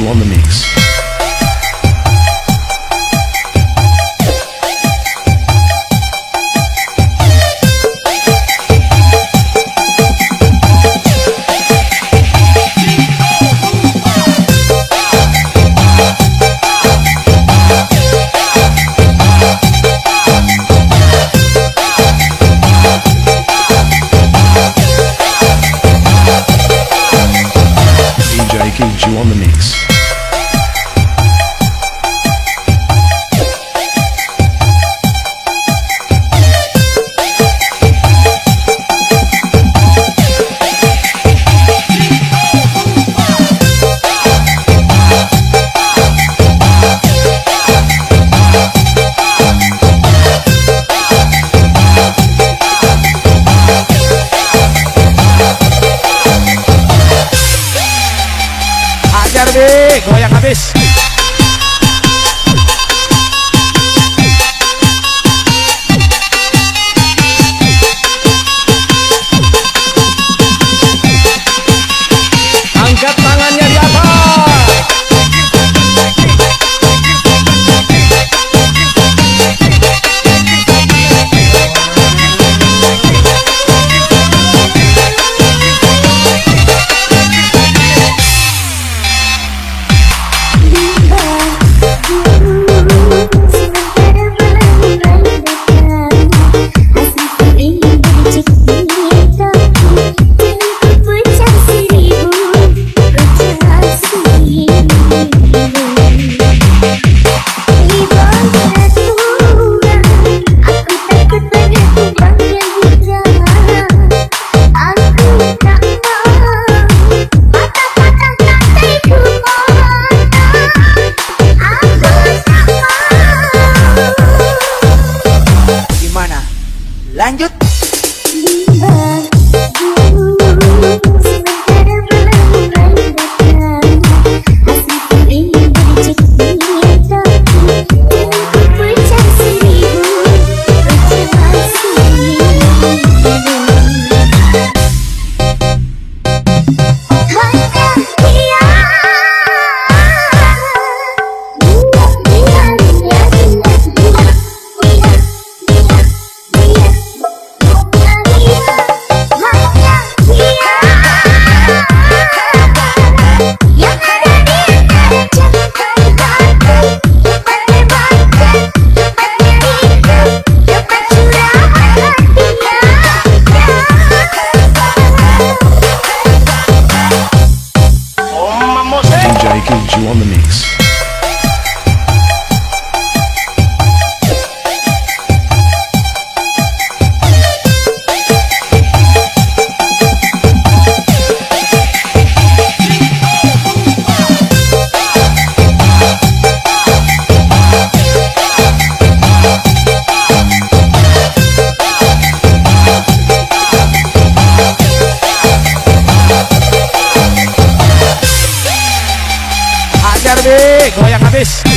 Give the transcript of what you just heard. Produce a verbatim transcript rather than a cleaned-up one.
On the mix. D J Kiju on the mix. Deh, goyang habis. Angkat tangannya di atas. Lanjut. D J Kiju on the mix. Goyang habis.